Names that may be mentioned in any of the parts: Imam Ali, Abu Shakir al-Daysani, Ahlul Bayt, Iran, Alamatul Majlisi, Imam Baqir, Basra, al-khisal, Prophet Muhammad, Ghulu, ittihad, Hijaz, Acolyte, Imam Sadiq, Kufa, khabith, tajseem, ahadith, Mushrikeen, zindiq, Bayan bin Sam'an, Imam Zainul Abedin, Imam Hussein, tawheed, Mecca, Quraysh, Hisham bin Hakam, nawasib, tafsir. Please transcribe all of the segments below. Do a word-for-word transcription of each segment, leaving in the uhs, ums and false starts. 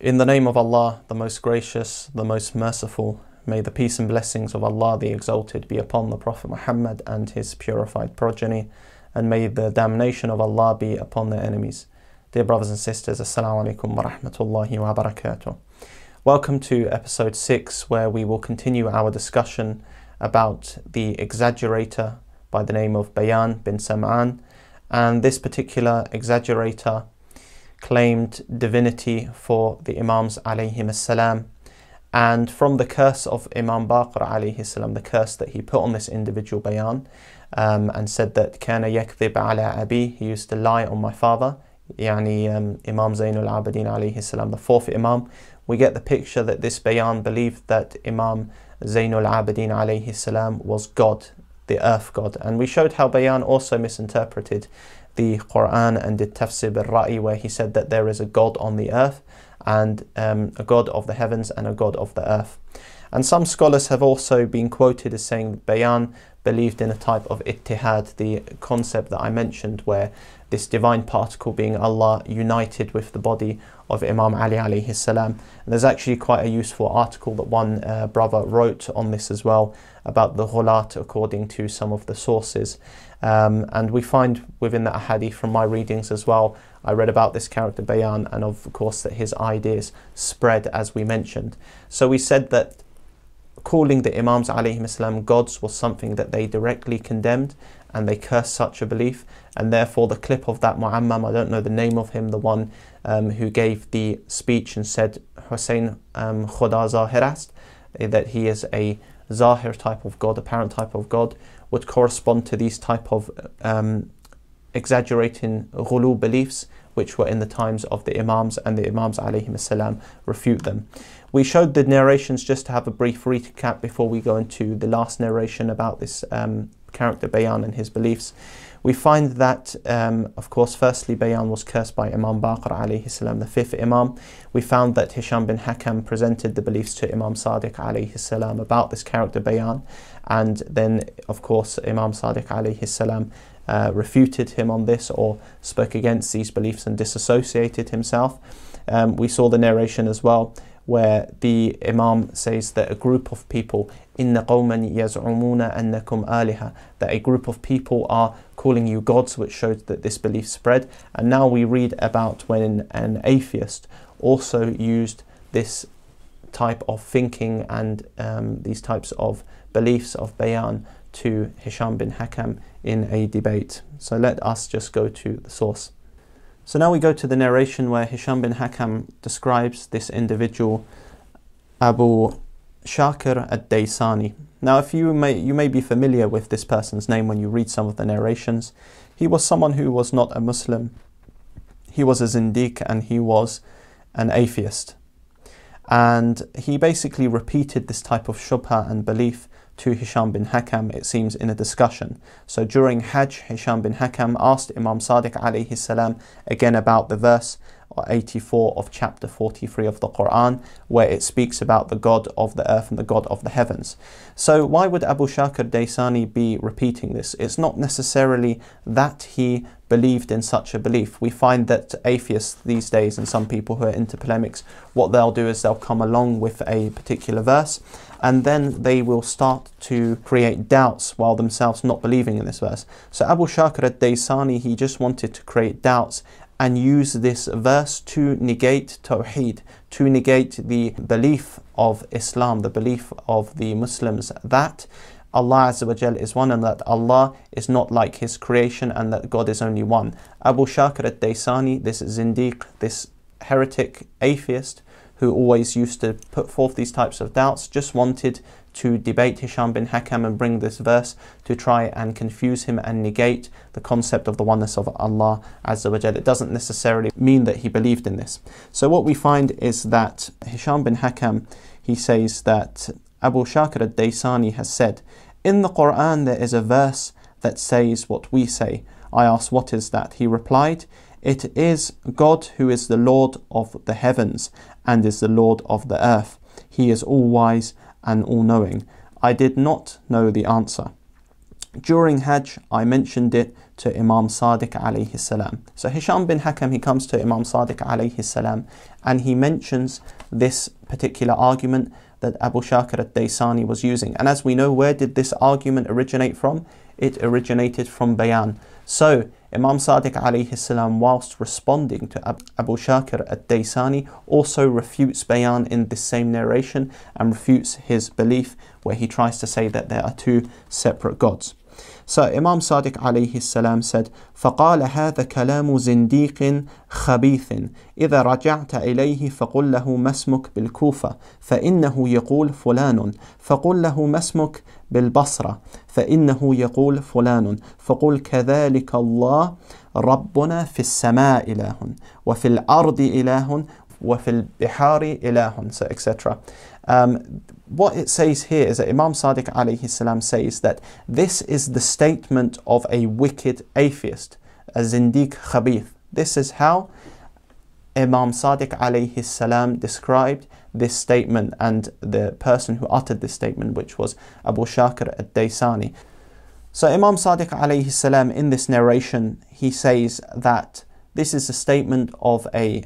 In the name of Allah, the most gracious, the most merciful, may the peace and blessings of Allah the Exalted be upon the Prophet Muhammad and his purified progeny, and may the damnation of Allah be upon their enemies. Dear brothers and sisters, Assalamu alaikum wa rahmatullahi wa barakatuh. Welcome to episode six, where we will continue our discussion about the exaggerator by the name of Bayan bin Sam'an. And this particular exaggerator claimed divinity for the Imams alayhim as-salam, and from the curse of Imam Baqir alayhi salam, the curse that he put on this individual Bayan, um, and said that kana yakdhib ala abi, he used to lie on my father, yani um, Imam Zainul Abedin alayhi salam, the fourth Imam. We get the picture that this Bayan believed that Imam Zainul Abedin alayhi salam was God, the earth God, and we showed how Bayan also misinterpreted the Quran and did tafsir bil-ra'i, where he said that there is a God on the earth, and um, a God of the heavens and a God of the earth. And some scholars have also been quoted as saying Bayan believed in a type of ittihad, the concept that I mentioned, where this divine particle being Allah united with the body of Imam Ali alayhi salam. And there's actually quite a useful article that one uh, brother wrote on this as well, about the ghulat according to some of the sources. Um, and we find within the ahadith, from my readings as well, I read about this character Bayan, and of course that his ideas spread, as we mentioned. So we said that calling the Imams alayhim salam gods was something that they directly condemned, and they cursed such a belief, and therefore the clip of that Mu'ammam, I don't know the name of him, the one um, who gave the speech and said Hussein um, Khuda Zahirast, that he is a Zahir type of God, apparent type of God, would correspond to these type of um, exaggerating Ghulu beliefs, which were in the times of the Imams, and the Imams alayhim salam refute them. We showed the narrations just to have a brief recap before we go into the last narration about this um, character Bayan and his beliefs. We find that, um, of course, firstly, Bayan was cursed by Imam Baqir alayhi salam, the fifth Imam. We found that Hisham bin Hakam presented the beliefs to Imam Sadiq alayhi salam about this character Bayan, and then, of course, Imam Sadiq alayhi salam uh, refuted him on this, or spoke against these beliefs and disassociated himself. Um, we saw the narration as well, where the Imam says that a group of people, إِنَّ قَوْمًا يَزْعُمُونَ أَنَّكُمْ آلِهَةً, that a group of people are calling you gods, which shows that this belief spread. And now we read about when an atheist also used this type of thinking and um, these types of beliefs of Bayan to Hisham bin Hakam in a debate. So let us just go to the source. So now we go to the narration where Hisham bin Hakam describes this individual, Abu Shakir al-Daysani. Now, if you may, you may be familiar with this person's name when you read some of the narrations. He was someone who was not a Muslim. He was a zindiq, and he was an atheist. And he basically repeated this type of shubha and belief to Hisham bin Hakam, it seems, in a discussion. So during Hajj, Hisham bin Hakam asked Imam Sadiq alayhi salam again about the verse eighty-four of chapter forty-three of the Quran, where it speaks about the God of the earth and the God of the heavens. So why would Abu Shakir Daysani be repeating this? It's not necessarily that he believed in such a belief. We find that atheists these days, and some people who are into polemics, what they'll do is they'll come along with a particular verse, and then they will start to create doubts while themselves not believing in this verse. So Abu Shakir al-Daysani, he just wanted to create doubts and use this verse to negate Tawheed, to negate the belief of Islam, the belief of the Muslims that Allah Azza wa Jal is one, and that Allah is not like his creation, and that God is only one. Abu Shakir al-Daysani, this zindiq, this heretic atheist, who always used to put forth these types of doubts, just wanted to debate Hisham bin Hakam and bring this verse to try and confuse him and negate the concept of the oneness of Allah Azza wa Jal. It doesn't necessarily mean that he believed in this. So what we find is that Hisham bin Hakam, he says that Abu Shakir al-Daysani has said, in the Quran there is a verse that says what we say. I asked, what is that? He replied, it is God who is the Lord of the heavens and is the Lord of the earth. He is all-wise and all-knowing. I did not know the answer. During Hajj, I mentioned it to Imam Sadiq alayhi salam. So Hisham bin Hakam, he comes to Imam Sadiq alayhi salam and he mentions this particular argument that Abu Shakir al-Daysani was using. And as we know, where did this argument originate from? It originated from Bayan. So Imam Sadiq alayhi salam, whilst responding to Abu Shakir al-Daysani, also refutes Bayan in this same narration and refutes his belief where he tries to say that there are two separate gods. So Imam Sadiq alayhi salam said, فَقَالَ هَذَا كَلَامُ زِنْدِيقٍ خَبِيثٍ إِذَا رَجَعْتَ إِلَيْهِ فَقُلْ لَهُ مَا اسْمُكَ بِالْكُوفَةِ فَإِنَّهُ يَقُولُ فُلَانٌ فَقُلْ لَهُ مَا اسْمُكَ بِالْبَصْرَةِ فَإِنَّهُ يَقُولُ فُلَانٌ فَقُلْ كَذَلِكَ اللَّهُ رَبُّنَا فِي السَّمَاءِ إِلَهٌ وَفِي الْأَرْضِ إِلَهٌ وَفِي الْبِحَارِ إِلَهٌ, so et cetera. Um, what it says here is that Imam Sadiq alayhi salam says that this is the statement of a wicked atheist, a zindiq khabith. This is how Imam Sadiq alayhi salam described this statement and the person who uttered this statement, which was Abu Shakir al-Daysani. So Imam Sadiq alayhi salam, in this narration, he says that this is a statement of a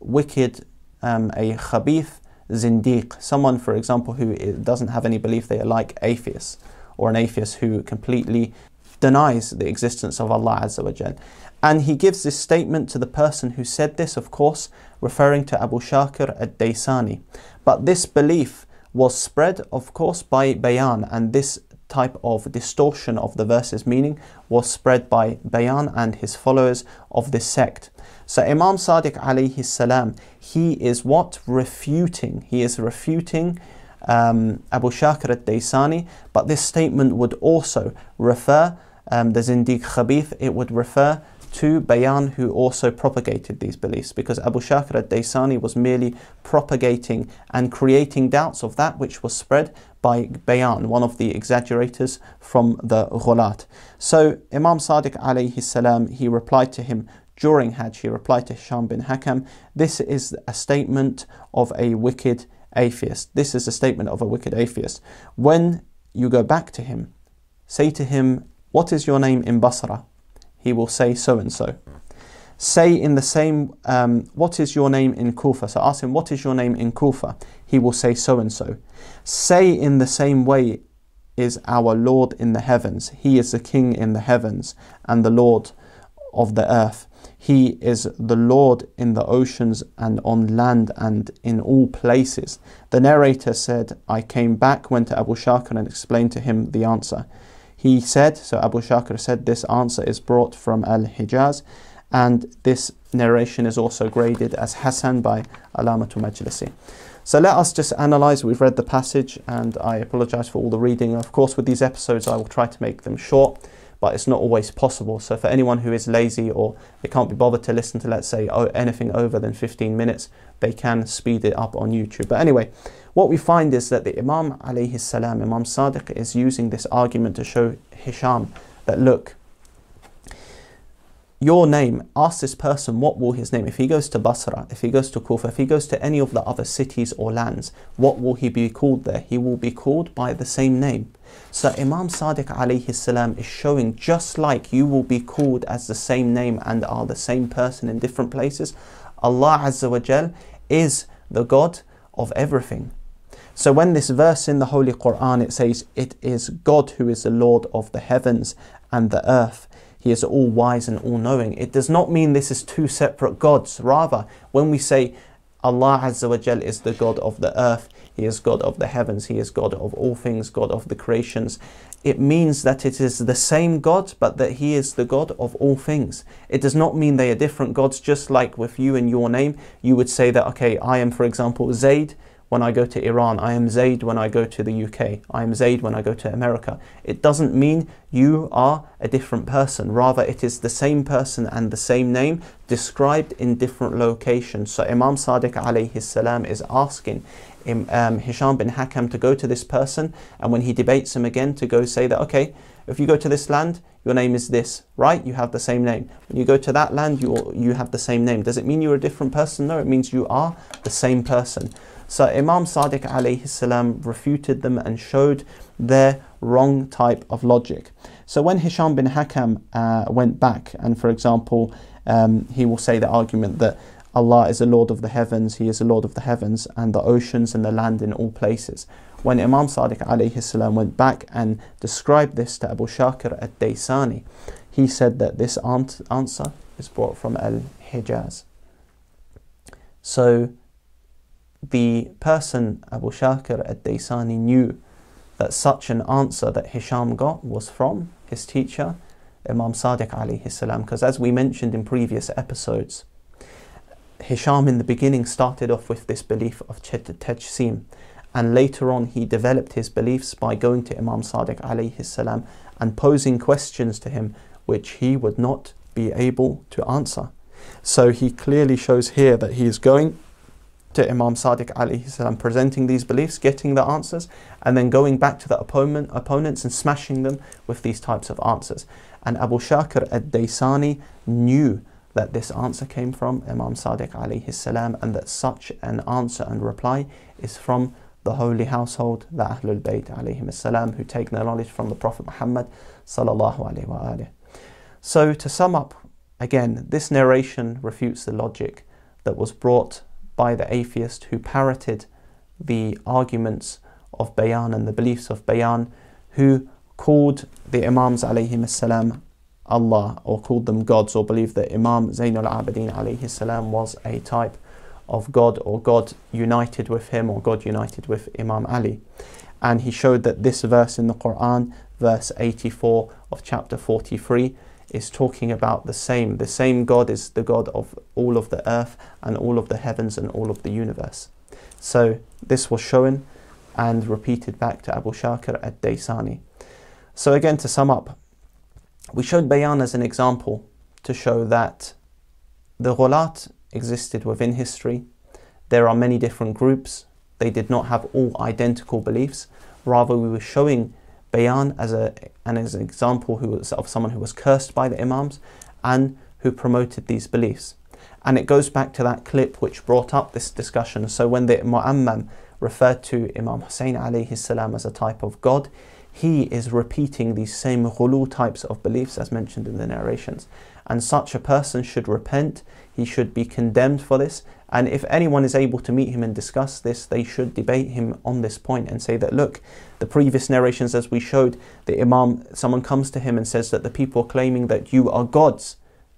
wicked, um, a khabith, Zindiq, someone, for example, who doesn't have any belief. They are like atheists, or an atheist who completely denies the existence of Allah Azza wa Jal. And he gives this statement to the person who said this, of course, referring to Abu Shakir al-Daysani. But this belief was spread, of course, by Bayan, and this type of distortion of the verse's meaning was spread by Bayan and his followers of this sect. So Imam Sadiq alayhi salam, he is what? Refuting. He is refuting um, Abu Shakir al-Daysani, but this statement would also refer, um, the Zindiq Khabith, it would refer to Bayan, who also propagated these beliefs, because Abu Shakir al-Daysani was merely propagating and creating doubts of that which was spread by Bayan, one of the exaggerators from the Ghulat. So Imam Sadiq alayhi salam, he replied to him during Hajj, he replied to Hisham bin Hakam, this is a statement of a wicked atheist. This is a statement of a wicked atheist. When you go back to him, say to him, what is your name in Basra? He will say so and so. Say in the same, um, what is your name in Kufa? So ask him, what is your name in Kufa? He will say so and so. Say in the same way, is our Lord in the heavens? He is the King in the heavens and the Lord of the earth. He is the Lord in the oceans and on land and in all places. The narrator said, I came back, went to Abu Shakir and explained to him the answer. He said, so Abu Shakir said, this answer is brought from Al-Hijaz, and this narration is also graded as Hasan by Alamatul Majlisi. So let us just analyse. We've read the passage, and I apologise for all the reading. Of course, with these episodes, I will try to make them short, but it's not always possible. So for anyone who is lazy or they can't be bothered to listen to, let's say, oh, anything over than fifteen minutes, they can speed it up on YouTube. But anyway, what we find is that the Imam alayhi salam, Imam Sadiq, is using this argument to show Hisham that, look, your name, ask this person, what will his name, if he goes to Basra, if he goes to Kufa, if he goes to any of the other cities or lands, what will he be called there? He will be called by the same name. So Imam Sadiq alayhi salam is showing, just like you will be called as the same name and are the same person in different places, Allah Azza wa Jal is the God of everything. So when this verse in the Holy Quran, it says, it is God who is the Lord of the heavens and the earth. He is all-wise and all-knowing. It does not mean this is two separate gods. Rather, when we say Allah Azza wa Jal is the God of the earth, He is God of the heavens, He is God of all things, God of the creations, it means that it is the same God, but that He is the God of all things. It does not mean they are different gods, just like with you and your name. You would say that, okay, I am, for example, Zaid when I go to Iran, I am Zaid when I go to the U K, I am Zaid when I go to America. It doesn't mean you are a different person. Rather, it is the same person and the same name described in different locations. So Imam Sadiq alayhi salam is asking um, Hisham bin Hakam to go to this person, and when he debates him again, to go say that, okay, if you go to this land, your name is this, right? You have the same name. When you go to that land, you, you have the same name. Does it mean you're a different person? No, it means you are the same person. So Imam Sadiq alayhi salam refuted them and showed their wrong type of logic. So when Hisham bin Hakam uh, went back and, for example, um, he will say the argument that Allah is the Lord of the heavens, He is the Lord of the heavens and the oceans and the land in all places. When Imam Sadiq alayhi salam went back and described this to Abu Shakir al-Daysani, he said that this answer is brought from Al-Hijaz. So the person, Abu Shakir al-Daysani, knew that such an answer that Hisham got was from his teacher, Imam Sadiq alayhi salam, because as we mentioned in previous episodes, Hisham in the beginning started off with this belief of Tajseem, and later on he developed his beliefs by going to Imam Sadiq alayhi salam and posing questions to him which he would not be able to answer. So he clearly shows here that he is going to Imam Sadiq alayhi salam, presenting these beliefs, getting the answers, and then going back to the opponent, opponents and smashing them with these types of answers. And Abu Shakir al-Daysani knew that this answer came from Imam Sadiq alayhi salam, and that such an answer and reply is from the holy household, the Ahlul Bayt alayhi salam, who take their knowledge from the Prophet Muhammad sallallahu alayhi wa alihi. So to sum up, again, this narration refutes the logic that was brought by the atheist who parroted the arguments of Bayan and the beliefs of Bayan, who called the Imams alayhi salam Allah, or called them gods, or believed that Imam Zainul Abedin alayhi salam was a type of God, or God united with him, or God united with Imam Ali. And he showed that this verse in the Quran, verse eighty-four of chapter forty-three, is talking about the same. The same God is the God of all of the earth and all of the heavens and all of the universe. So this was shown and repeated back to Abu Shakir al-Daysani. So again, to sum up, we showed Bayan as an example to show that the Ghulat existed within history. There are many different groups. They did not have all identical beliefs. Rather, we were showing Bayan as, a, and as an example who was, of someone who was cursed by the Imams and who promoted these beliefs. And it goes back to that clip which brought up this discussion. So when the Mu'ammam referred to Imam Hussein alayhi salam as a type of God, he is repeating these same Ghulu types of beliefs as mentioned in the narrations. And such a person should repent, he should be condemned for this, and if anyone is able to meet him and discuss this, they should debate him on this point and say that, look, the previous narrations, as we showed, the Imam, someone comes to him and says that the people are claiming that you are gods,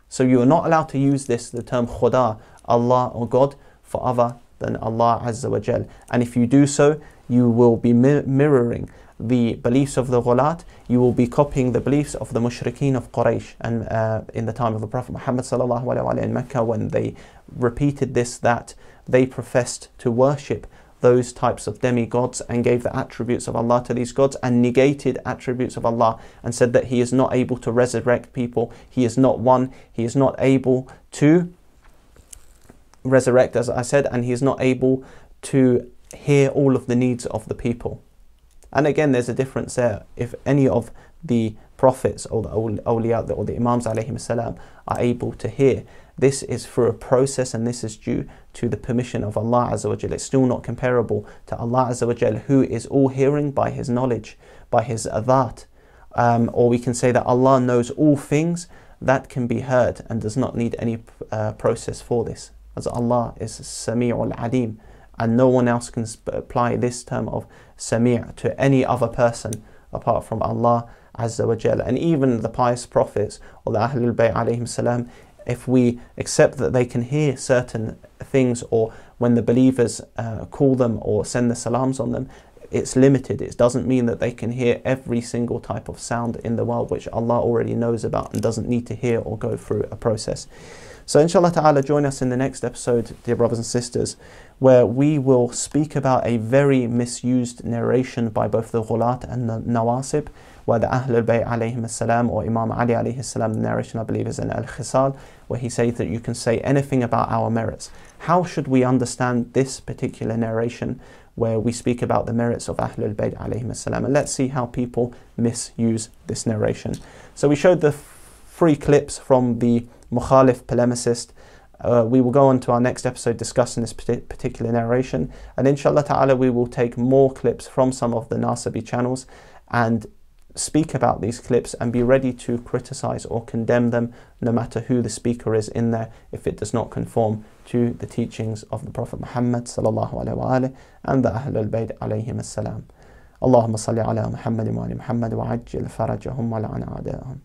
so you are not allowed to use this, the term Khuda, Allah or God, for other than Allah Azza wa Jal. And if you do so, you will be mir mirroring the beliefs of the Ghulat, you will be copying the beliefs of the Mushrikeen of Quraysh. And uh, in the time of the Prophet Muhammad sallallahu alaihi wa sallam in Mecca, when they repeated this, that they professed to worship those types of demigods and gave the attributes of Allah to these gods and negated attributes of Allah and said that He is not able to resurrect people, He is not one, He is not able to resurrect, as I said, and He is not able to hear all of the needs of the people. And again, there's a difference there. If any of the prophets or the awliya or the Imams alayhim salam are able to hear, this is through a process and this is due to the permission of Allah Azza wa Jal. It's still not comparable to Allah Azza wa Jal, who is all hearing by His knowledge, by His adhat. Um, or we can say that Allah knows all things that can be heard and does not need any uh, process for this, as Allah is Sami'ul Alim. And no one else can apply this term of Sami' to any other person apart from Allah Azza wa Jalla. And even the pious prophets or the Ahlul Bayt alayhim salam, if we accept that they can hear certain things, or when the believers uh, call them or send the salams on them, it's limited. It doesn't mean that they can hear every single type of sound in the world, which Allah already knows about and doesn't need to hear or go through a process. So inshallah ta'ala, join us in the next episode, dear brothers and sisters, where we will speak about a very misused narration by both the Ghulat and the Nawasib, where the Ahlul Bayt alayhim salam or Imam Ali alayhi salam, the narration I believe is in al-Khisal, where he says that you can say anything about our merits. How should we understand this particular narration where we speak about the merits of Ahlul Bayt alayhim salam? And let's see how people misuse this narration. So we showed the three clips from the Mukhalif polemicist Uh, we will go on to our next episode discussing this particular narration, and inshallah ta'ala we will take more clips from some of the Nasabi channels and speak about these clips and be ready to criticize or condemn them no matter who the speaker is in there if it does not conform to the teachings of the Prophet Muhammad sallallahu alaihi wa alihi and the Ahlul Bayt alayhim as-salam. Allahumma salli ala Muhammadin wa ali Muhammad wa ajil farajahum wa la'an a'da'ahum.